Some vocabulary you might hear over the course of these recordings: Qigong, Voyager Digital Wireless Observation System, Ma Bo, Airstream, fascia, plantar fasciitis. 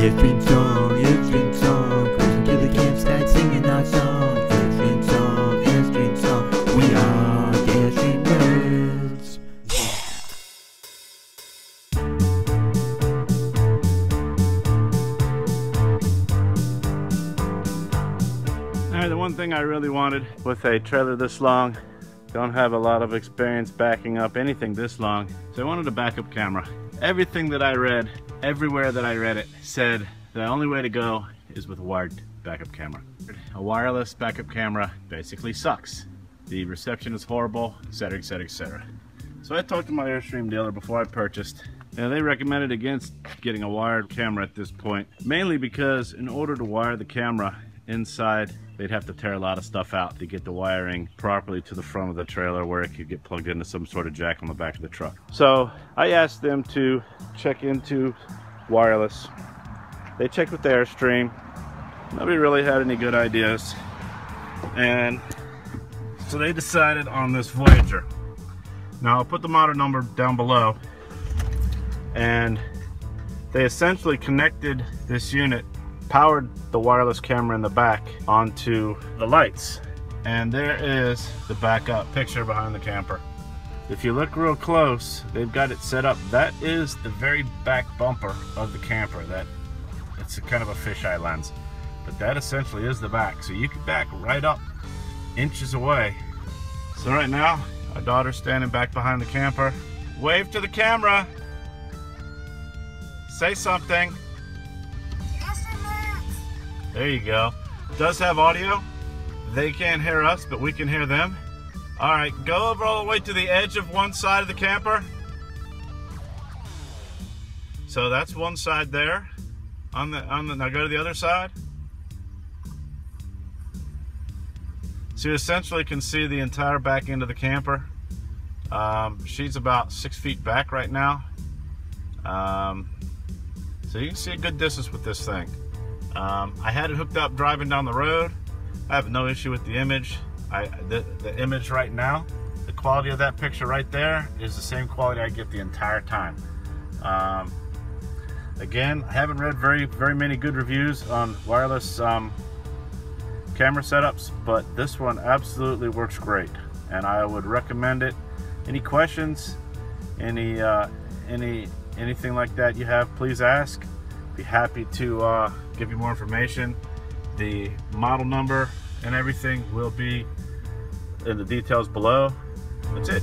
Airstream song, Airstream song, cruising to the campsite singing our song. Airstream song, Airstream song, we are the Airstream nerds. Yeah! Alright, the one thing I really wanted with a trailer this long, don't have a lot of experience backing up anything this long, so I wanted a backup camera. Everything that I read, everywhere that I read it, said the only way to go is with a wired backup camera. A wireless backup camera basically sucks. The reception is horrible, etc, etc, etc. So I talked to my Airstream dealer before I purchased, and they recommended against getting a wired camera at this point, mainly because in order to wire the camera inside, they'd have to tear a lot of stuff out to get the wiring properly to the front of the trailer where it could get plugged into some sort of jack on the back of the truck. So I asked them to check into wireless. They checked with the Airstream. Nobody really had any good ideas. And so they decided on this Voyager. Now I'll put the model number down below. And they essentially connected this unit, powered the wireless camera in the back onto the lights. And there is the backup picture behind the camper. If you look real close, they've got it set up. That is the very back bumper of the camper. It's a kind of a fisheye lens, but that essentially is the back. So you can back right up inches away. So right now, our daughter's standing back behind the camper. Wave to the camera. Say something. There you go. Does have audio. They can't hear us, but we can hear them. All right, go over all the way to the edge of one side of the camper. So that's one side there. Now go to the other side. So you essentially can see the entire back end of the camper. She's about 6 feet back right now. So you can see a good distance with this thing. I had it hooked up driving down the road. I have no issue with the image. The image right now, the quality of that picture right there is the same quality I get the entire time. Again, I haven't read very many good reviews on wireless camera setups, but this one absolutely works great, and I would recommend it. Any questions, anything like that you have, please ask. Be happy to give you more information. The model number and everything will be in the details below. That's it.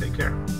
Take care.